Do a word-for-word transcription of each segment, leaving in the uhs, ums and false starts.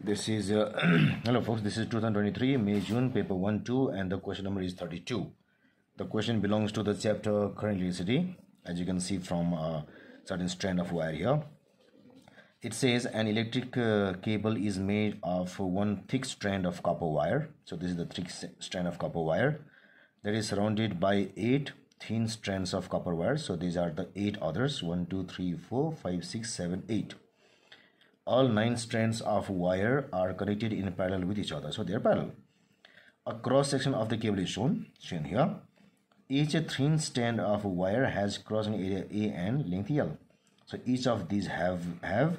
This is uh, hello folks, this is two thousand twenty-three May June paper one two, and the question number is thirty-two. The question belongs to the chapter current electricity, as you can see from a certain strand of wire here. It says an electric uh, cable is made of one thick strand of copper wire. So this is the thick strand of copper wire that is surrounded by eight thin strands of copper wire. So these are the eight others, one two three four five six seven eight. All nine strands of wire are connected in parallel with each other, so they are parallel. A cross section of the cable is shown, shown here. Each thin strand of wire has crossing area A and length L. So each of these have have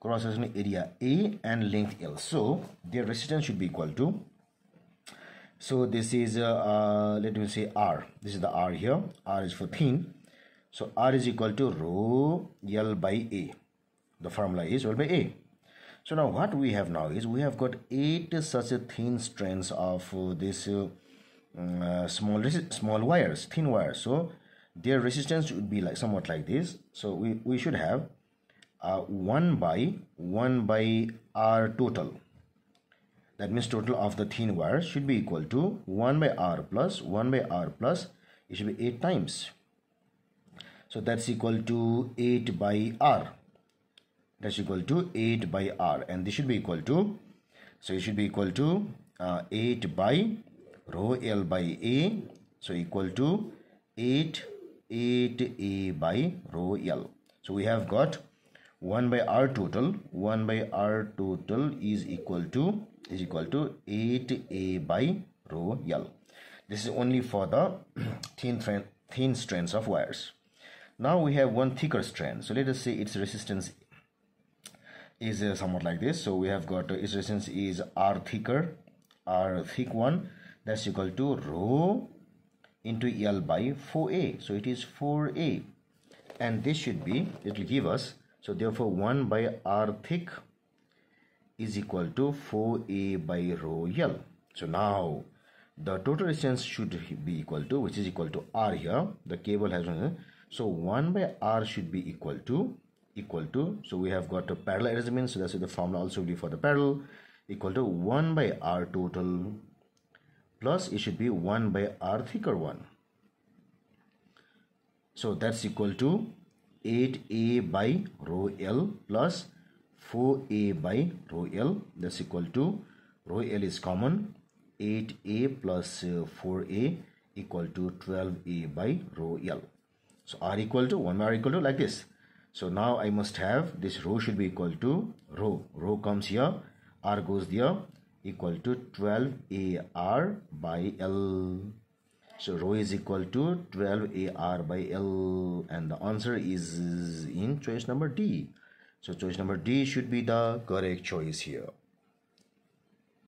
cross section area A and length L. So their resistance should be equal to. So this is uh, uh, let me say R. This is the R here. R is for thin. So R is equal to rho L by A. The formula is rho by A. So now what we have now is we have got eight such a thin strands of uh, this uh, uh, small small wires, thin wires. So their resistance would be like somewhat like this. So we, we should have uh, one by one by R total. That means total of the thin wires should be equal to one by R plus one by R plus. It should be eight times. So that's equal to eight by R. That's equal to eight by R, and this should be equal to, so it should be equal to uh, eight by rho L by A, so equal to eight eight A by rho L. So we have got one by R total, one by R total is equal to, is equal to eight A by rho L. This is only for the thin, thin strands of wires. Now we have one thicker strand, so let us say its resistance is uh, somewhat like this. So we have got uh, its resistance is R thicker, R thick one, that's equal to rho into L by four A. So it is four A, and this should be, it will give us, so therefore one by R thick is equal to four A by rho L. So now the total resistance should be equal to, which is equal to R here, the cable has one, so one by R should be equal to equal to, so we have got a parallel arrangement, so that's the formula also will be for the parallel, equal to one by R total plus it should be one by R thicker one, so that's equal to eight A by rho L plus four A by rho L, that's equal to rho L is common, eight A plus four A equal to twelve A by rho L. So R equal to one by R equal to like this. So now I must have this rho should be equal to rho. Rho comes here, R goes there, equal to twelve A R by L. So rho is equal to twelve A R by L, and the answer is in choice number D. So choice number D should be the correct choice here.